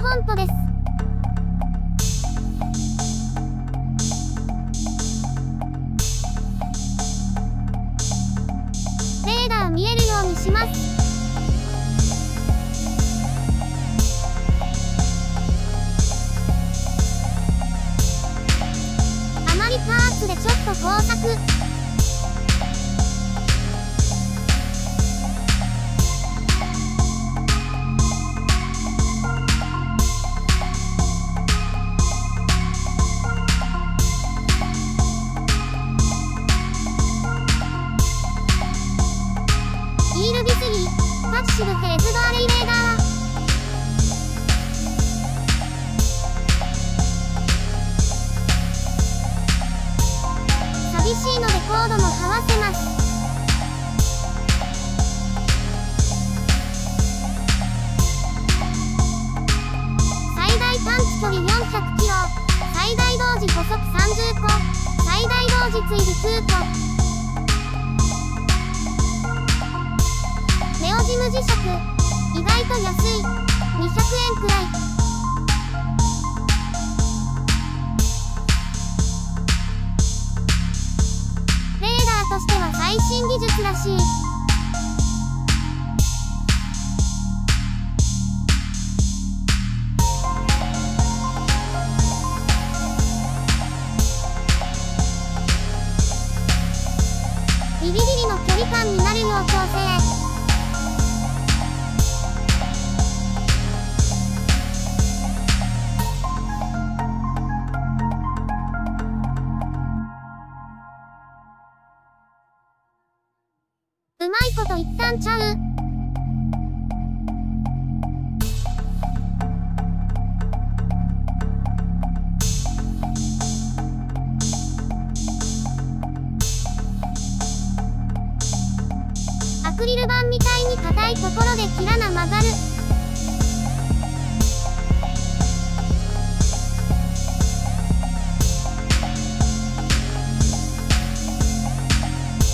フォントです。レーダー見えるようにします。あまりパーツでちょっと工作。フェズバーレイレーダー寂しいのでコードもはわせます。最大探知距離400キロ、最大同時補足30個、最大同時追尾9個、ネオジム磁石、意外と安い、200円くらい。レーダーとしては最新技術らしい。ビビビリの距離感になるよう調整。うまいこと一旦ちゃう。アクリル板みたいに硬いところでキラな曲がる。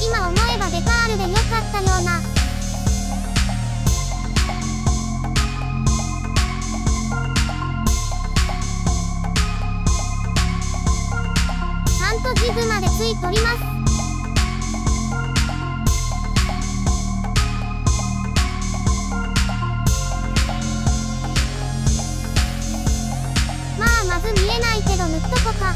今思えばデカールで良かったような。ちゃんとジグまでついとります。まあまず見えないけど塗っとこか。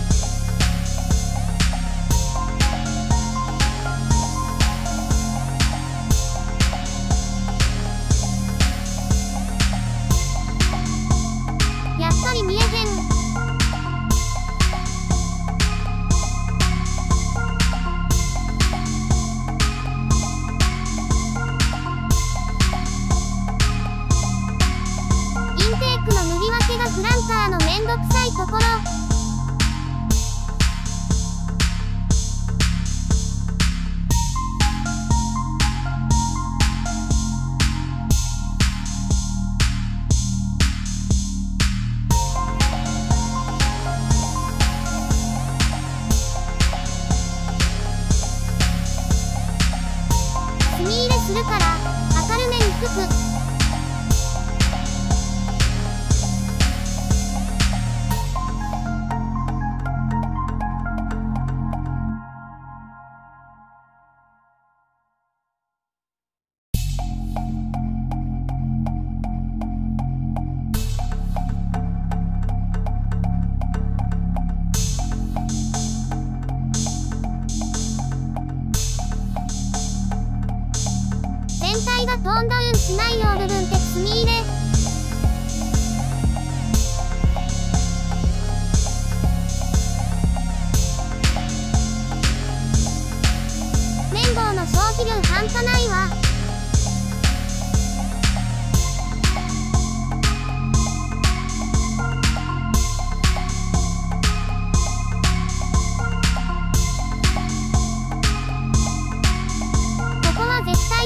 フランカーのめんどくさいところ、墨入れするから明るめに拭く。全体がトーンダウンしないよう部分って墨入れ。綿棒の消費量半端ないわ。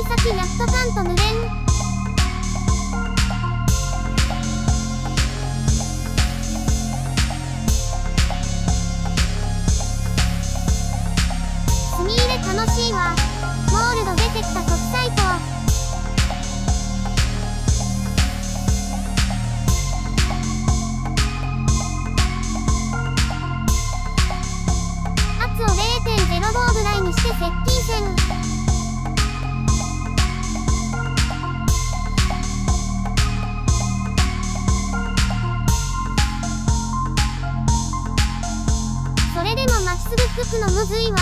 先やっとかんとぬれん。すぐ吹くのむずいわ。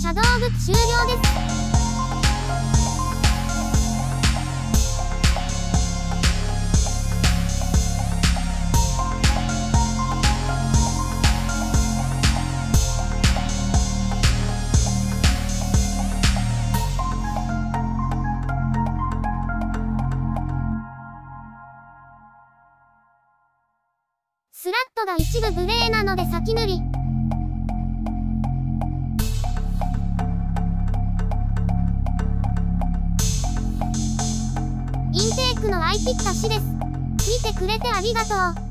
シャドウブ終了です。スラットが一部無礼なので先塗り。インテークの空いてきた詞です。見てくれてありがとう。